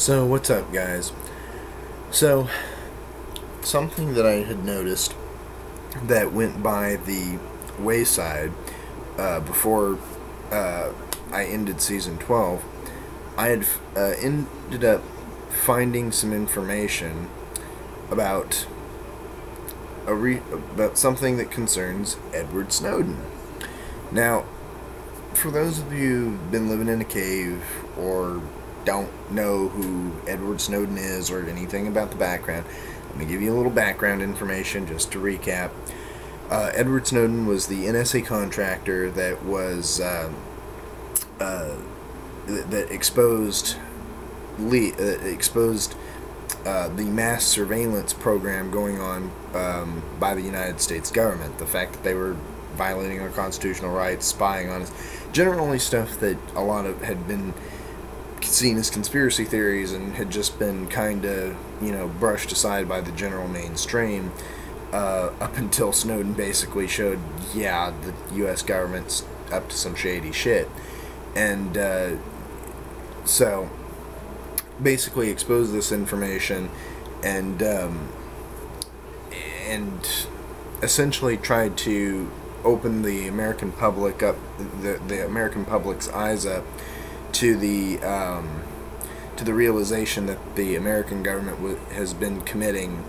So what's up, guys? So something that I had noticed that went by the wayside before I ended season 12, I had ended up finding some information about something that concerns Edward Snowden. Now, for those of you who've been living in a cave or don't know who Edward Snowden is or anything about the background, let me give you a little background information just to recap. Edward Snowden was the NSA contractor that was that exposed the mass surveillance program going on by the United States government. The fact that they were violating our constitutional rights, spying on us, generally stuff that a lot of had been seen as conspiracy theories and had just been kind of, you know, brushed aside by the general mainstream up until Snowden basically showed, yeah, the US government's up to some shady shit. And so basically exposed this information and essentially tried to open the American public up, the American public's eyes up to the realization that the American government has been committing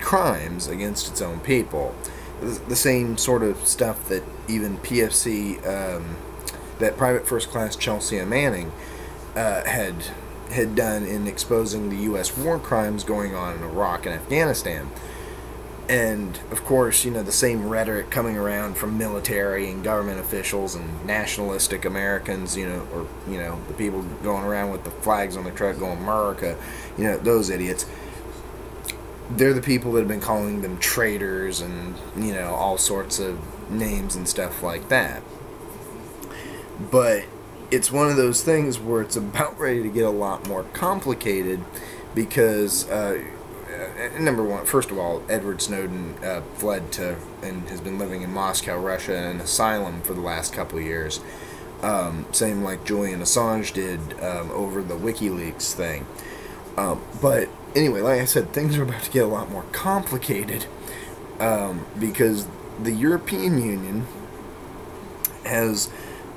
crimes against its own people, the same sort of stuff that even PFC, that private first class Chelsea Manning had done in exposing the US war crimes going on in Iraq and Afghanistan. And, of course, you know, the same rhetoric coming around from military and government officials and nationalistic Americans, you know, or, you know, the people going around with the flags on their truck going, America, you know, those idiots. They're the people that have been calling them traitors and, you know, all sorts of names and stuff like that. But it's one of those things where it's about ready to get a lot more complicated because, number one, first of all, Edward Snowden fled to and has been living in Moscow, Russia, in an asylum for the last couple of years. Same like Julian Assange did over the WikiLeaks thing. But anyway, like I said, things are about to get a lot more complicated because the European Union has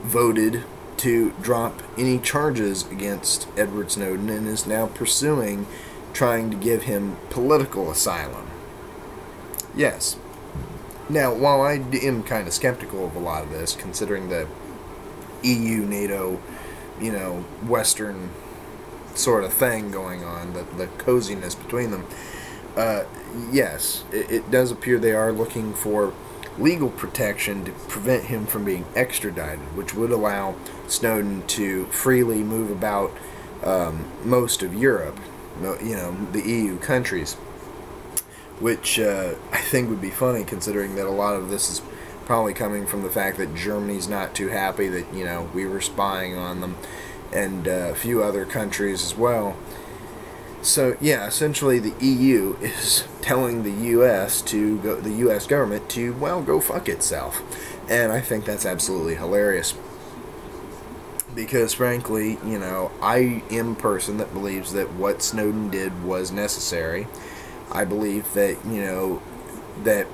voted to drop any charges against Edward Snowden and is now pursuing trying to give him political asylum. Yes. Now, while I am kind of skeptical of a lot of this, considering the EU, NATO, you know, Western sort of thing going on, the coziness between them, yes, it does appear they are looking for legal protection to prevent him from being extradited, which would allow Snowden to freely move about most of Europe, you know, the EU countries, which I think would be funny considering that a lot of this is probably coming from the fact that Germany's not too happy that, you know, we were spying on them and a few other countries as well. So, yeah, essentially the EU is telling the US to go, the US government to, well, go fuck itself. And I think that's absolutely hilarious. Because, frankly, you know, I am a person that believes that what Snowden did was necessary. I believe that, you know, that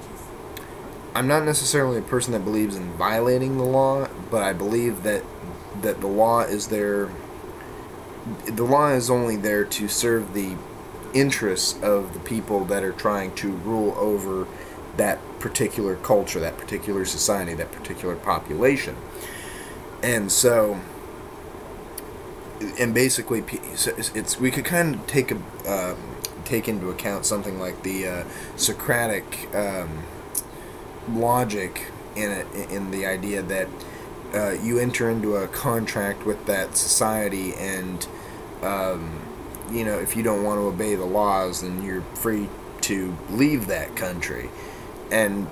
I'm not necessarily a person that believes in violating the law, but I believe that, the law is there. The law is only there to serve the interests of the people that are trying to rule over that particular culture, that particular society, that particular population. And so, and basically, it's, we could kind of take a take into account something like the Socratic logic in the idea that you enter into a contract with that society, and you know, if you don't want to obey the laws, then you're free to leave that country. And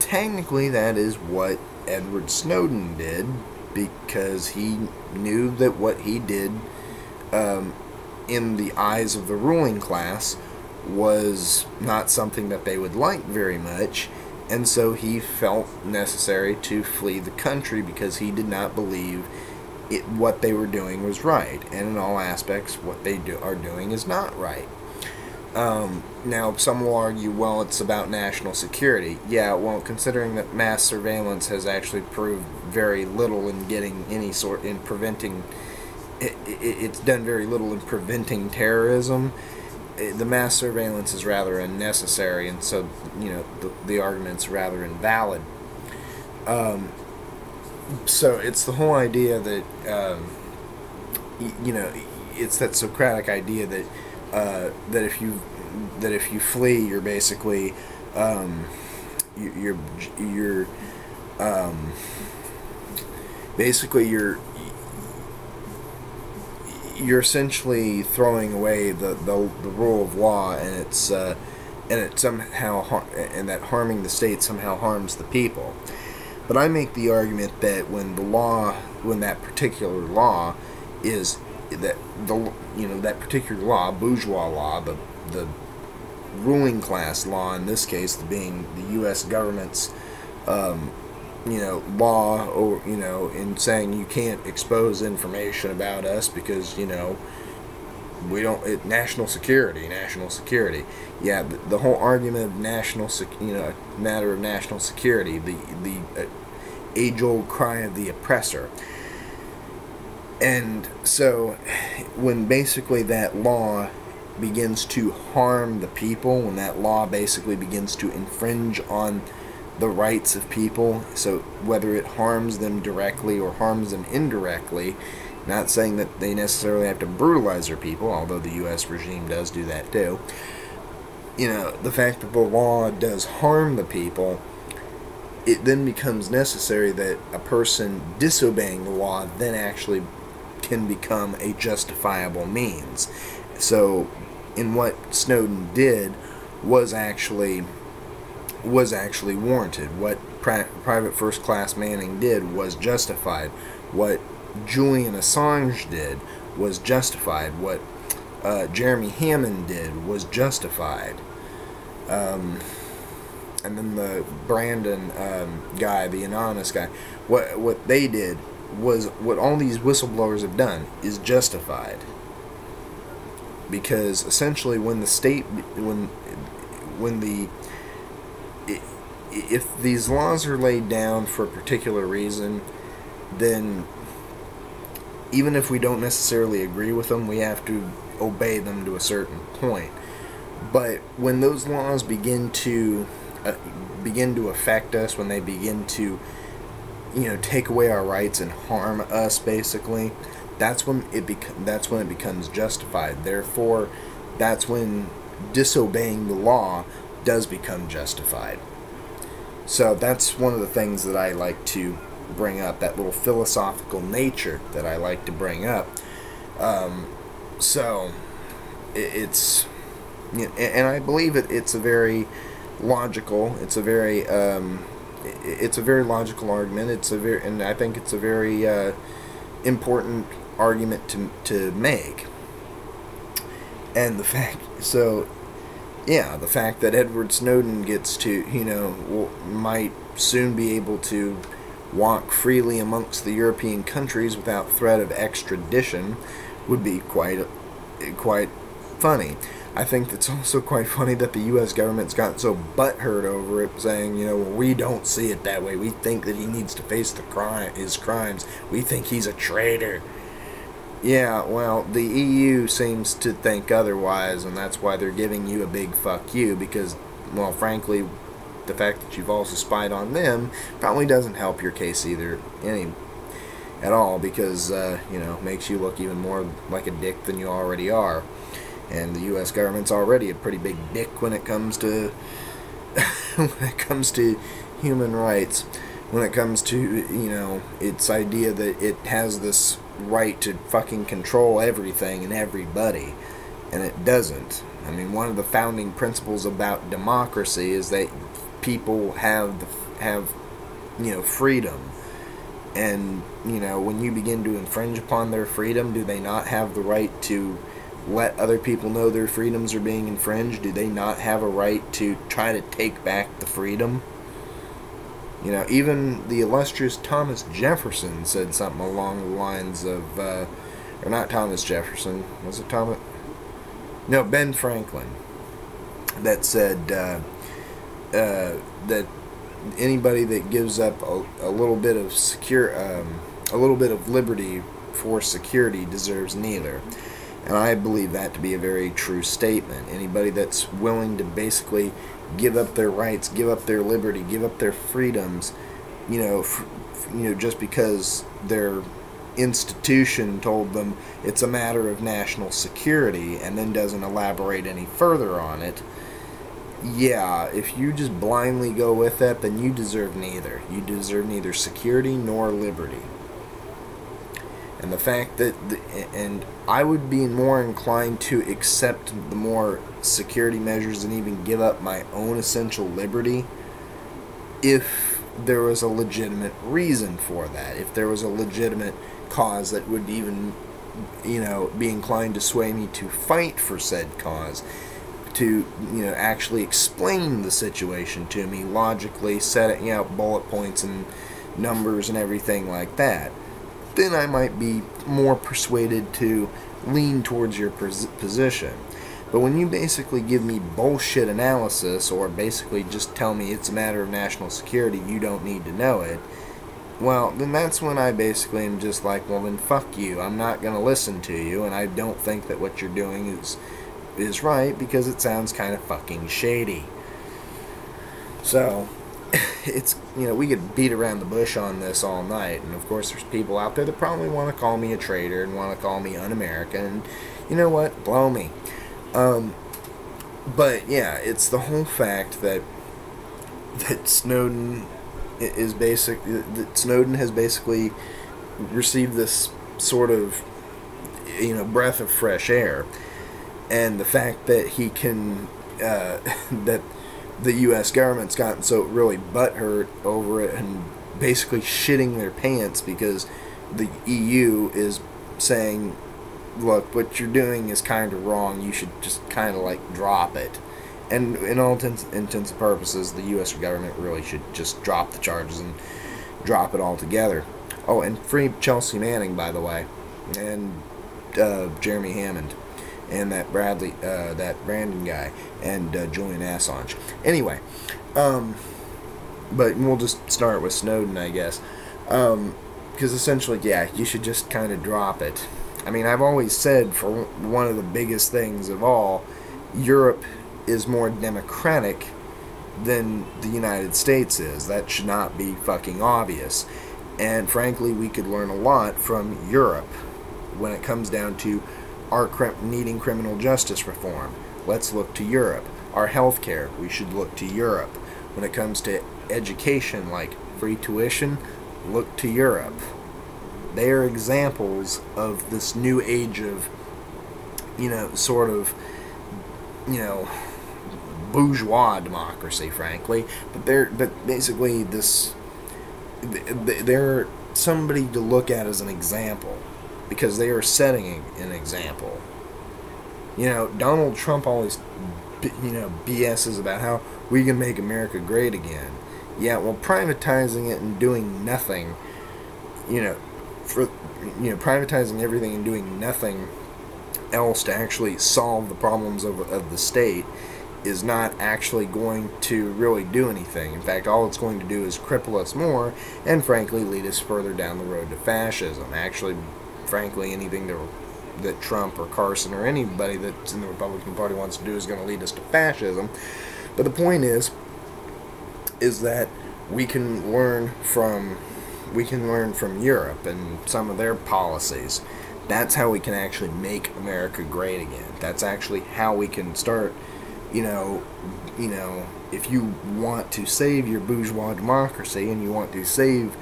technically, that is what Edward Snowden did, because he knew that what he did in the eyes of the ruling class was not something that they would like very much, and so he felt necessary to flee the country because he did not believe what they were doing was right, and in all aspects what they are doing is not right. Now, some will argue, well, it's about national security. Yeah, well, considering that mass surveillance has actually proved very little in getting any sort, in preventing, it's done very little in preventing terrorism, the mass surveillance is rather unnecessary, and so, you know, the argument's rather invalid. So it's the whole idea that, you know, it's that Socratic idea that, that if you flee, you're basically you're essentially throwing away the rule of law, and it's that harming the state somehow harms the people. But I make the argument that when the law, when that particular law is that that particular law, bourgeois law, the ruling class law, in this case being the US government's law, or in saying you can't expose information about us because we don't, national security. Yeah, the whole argument of national security, the age-old cry of the oppressor. And so, when basically that law begins to harm the people, when that law basically begins to infringe on the rights of people, so whether it harms them directly or harms them indirectly, not saying that they necessarily have to brutalize their people, although the U.S. regime does do that too, the fact that the law does harm the people, it then becomes necessary that a person disobeying the law then actually can become a justifiable means. So, in what Snowden did was actually warranted. What Private First Class Manning did was justified. What Julian Assange did was justified. What Jeremy Hammond did was justified. And then the Brandon guy, the anonymous guy, what they did was, what all these whistleblowers have done is justified. Because essentially, when the state, if these laws are laid down for a particular reason, then even if we don't necessarily agree with them, we have to obey them to a certain point. But when those laws begin to affect us, when they begin to, take away our rights and harm us, basically, that's when it becomes justified. Therefore, that's when disobeying the law does become justified. So that's one of the things that I like to bring up, that little philosophical nature that I like to bring up. So it's, and I believe it's a very logical, it's a very logical argument. And I think it's a very important argument to make. And the fact, so yeah, the fact that Edward Snowden gets to, might soon be able to walk freely amongst the European countries without threat of extradition would be quite funny. I think it's also quite funny that the U.S. government's gotten so butthurt over it, saying, well, we don't see it that way. We think that he needs to face his crimes. We think he's a traitor. Yeah, well, the EU seems to think otherwise, and that's why they're giving you a big fuck you, because, well, frankly, the fact that you've also spied on them probably doesn't help your case either at all, because, makes you look even more like a dick than you already are. And the U.S. government's already a pretty big dick when it comes to human rights, when it comes to its idea that it has this right to fucking control everything and everybody, and it doesn't. I mean, one of the founding principles about democracy is that people have freedom. And when you begin to infringe upon their freedom, do they not have the right to let other people know their freedoms are being infringed? Do they not have a right to try to take back the freedom? You know, even the illustrious Thomas Jefferson said something along the lines of, or not Thomas Jefferson, was it Thomas? No, Ben Franklin, that said that anybody that gives up a little bit of secure, a little bit of liberty for security deserves neither. And I believe that to be a very true statement. Anybody that's willing to basically give up their rights, give up their liberty, give up their freedoms, you know, just because their institution told them it's a matter of national security, and then doesn't elaborate any further on it. Yeah, if you just blindly go with that, then you deserve neither. You deserve neither security nor liberty. And the fact that, and I would be more inclined to accept the more security measures and even give up my own essential liberty if there was a legitimate reason for that, if there was a legitimate cause that would even, you know, be inclined to sway me to fight for said cause, to, you know, actually explain the situation to me logically, setting out bullet points and numbers and everything like that. Then I might be more persuaded to lean towards your position. But when you basically give me bullshit analysis, or basically just tell me it's a matter of national security, you don't need to know it, well, then that's when I basically am just like, well, then fuck you. I'm not going to listen to you, and I don't think that what you're doing is right, because it sounds kind of fucking shady. So it's, you know, we could beat around the bush on this all night, and of course there's people out there that probably want to call me a traitor and want to call me un-American, and you know what, blow me. But yeah, it's the whole fact that Snowden is basically, that Snowden has basically received this sort of, you know, breath of fresh air, and the fact that he can, that the US government's gotten so really butthurt over it and basically shitting their pants because the EU is saying, look, what you're doing is kind of wrong, you should just kind of like drop it. And in all intents and purposes, the US government really should just drop the charges and drop it altogether. Oh, and free Chelsea Manning, by the way, and Jeremy Hammond, and that Brandon guy, and Julian Assange. Anyway, but we'll just start with Snowden, I guess, because essentially, yeah, you should just kind of drop it. I mean, I've always said, for one of the biggest things of all, Europe is more democratic than the United States is. That should not be fucking obvious. And frankly, we could learn a lot from Europe when it comes down to our needing criminal justice reform. Let's look to Europe. Our healthcare, we should look to Europe. When it comes to education, like free tuition, look to Europe. They are examples of this new age of, you know, sort of, you know, bourgeois democracy, frankly. But they're, but basically this, they're somebody to look at as an example, because they are setting an example. You know, Donald Trump always, you know, BSs about how we can make America great again. Yeah, well, privatizing it and doing nothing, you know, for, you know, privatizing everything and doing nothing else to actually solve the problems of the state is not actually going to really do anything. In fact, all it's going to do is cripple us more, and frankly lead us further down the road to fascism. Actually, frankly, anything that Trump or Carson or anybody that's in the Republican Party wants to do is going to lead us to fascism. But the point is that we can learn from Europe and some of their policies. That's how we can actually make America great again. That's actually how we can start, you know, if you want to save your bourgeois democracy and you want to save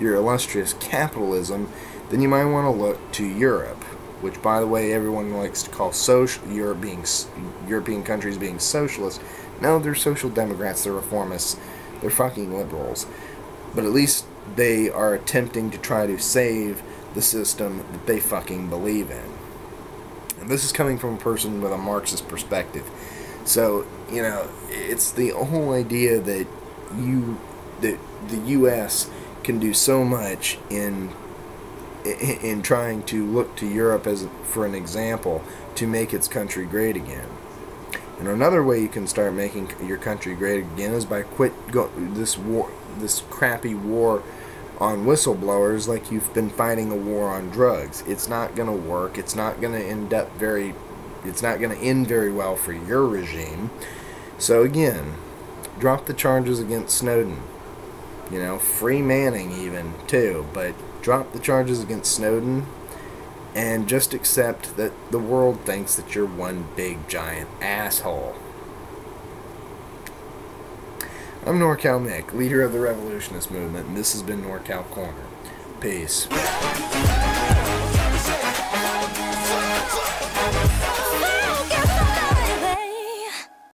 your illustrious capitalism, then you might want to look to Europe, which, by the way, everyone likes to call social European countries being socialist. No, they're social democrats, they're reformists, they're fucking liberals. But at least they are attempting to try to save the system that they fucking believe in. And this is coming from a person with a Marxist perspective. So, you know, it's the whole idea that you the US can do so much in trying to look to Europe as for an example to make its country great again. And another way you can start making your country great again is by this crappy war on whistleblowers, like you've been fighting a war on drugs. It's not going to work. It's not going to end very well for your regime. So again, drop the charges against Snowden. You know, free Manning even too, but drop the charges against Snowden and just accept that the world thinks that you're one big giant asshole. I'm NorCal Mick, leader of the Revolutionist Movement, and this has been NorCal Corner. Peace.